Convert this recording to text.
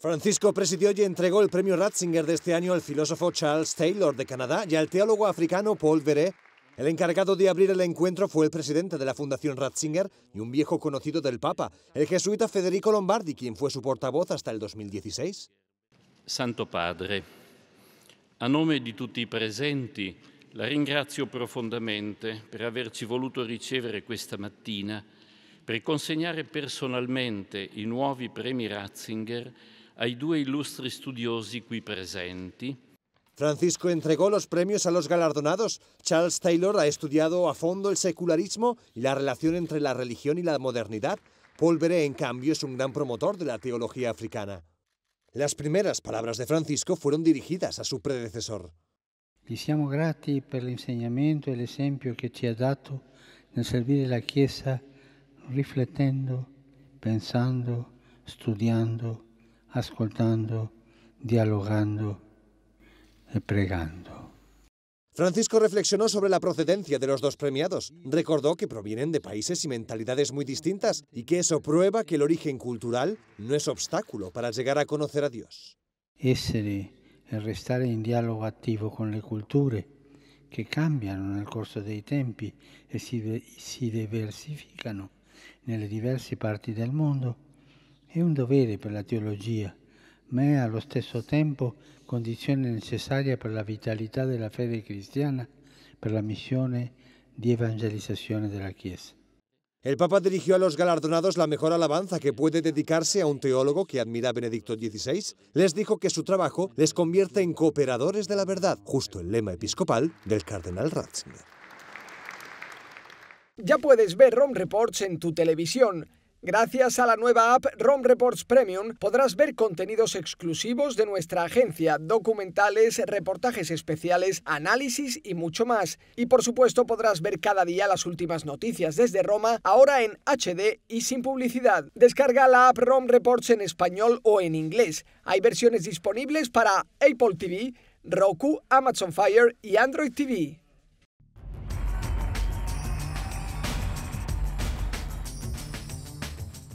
Francisco presidió y entregó el premio Ratzinger de este año al filósofo Charles Taylor de Canadá y al teólogo africano Paul Veré. El encargado de abrir el encuentro fue el presidente de la Fundación Ratzinger y un viejo conocido del Papa, el jesuita Federico Lombardi, quien fue su portavoz hasta el 2016. Santo Padre, a nome di tutti i presenti, la ringrazio profondamente per averci voluto ricevere questa mattina per consegnare personalmente i nuovi premi Ratzinger ai due illustri studiosi qui presenti. Francisco entregó los premios a los galardonados. Charles Taylor ha estudiado a fondo el secularismo y la relación entre la religión y la modernidad. Paul Veré, en cambio, es un gran promotor de la teología africana. Las primeras palabras de Francisco fueron dirigidas a su predecesor. Gli siamo grati per l'insegnamento e l'esempio che ci ha dato nel servire la Chiesa, riflettendo, pensando, studiando, ascoltando, dialogando y pregando. Francisco reflexionó sobre la procedencia de los dos premiados. Recordó que provienen de países y mentalidades muy distintas y que eso prueba que el origen cultural no es obstáculo para llegar a conocer a Dios. Essere e restare in dialogo attivo con le culture che cambiano nel corso dei tempi e si diversificano nelle diverse parti del mondo è un dovere per la teologia, ma è allo stesso tempo condizione necessaria per la vitalità della fede cristiana, per la missione di evangelizzazione della Chiesa. El Papa dirigió a los galardonados la mejor alabanza que puede dedicarse a un teólogo que admira a Benedicto XVI. Les dijo que su trabajo les convierte en cooperadores de la verdad, justo el lema episcopal del cardenal Ratzinger. Ya puedes ver Rome Reports en tu televisión. Gracias a la nueva app Rome Reports Premium podrás ver contenidos exclusivos de nuestra agencia, documentales, reportajes especiales, análisis y mucho más. Y por supuesto podrás ver cada día las últimas noticias desde Roma, ahora en HD y sin publicidad. Descarga la app Rome Reports en español o en inglés. Hay versiones disponibles para Apple TV, Roku, Amazon Fire y Android TV.